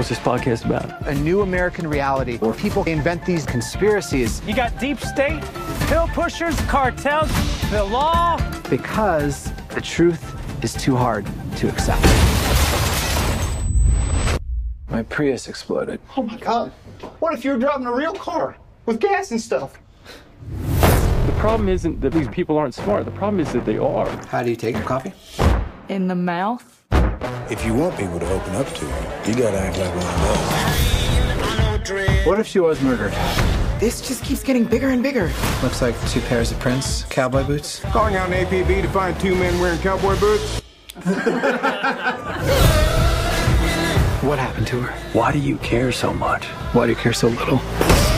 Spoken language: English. What's this podcast about? A new American reality where people invent these conspiracies. You got deep state, pill pushers, cartels, the law. Because the truth is too hard to accept. My Prius exploded. Oh my God. What if you were driving a real car with gas and stuff? The problem isn't that these people aren't smart. The problem is that they are. How do you take your coffee? In the mouth. If you want people to open up to you, you gotta act like one of those. What if she was murdered? This just keeps getting bigger and bigger. Looks like two pairs of prints, cowboy boots. Calling out an APB to find two men wearing cowboy boots. What happened to her? Why do you care so much? Why do you care so little?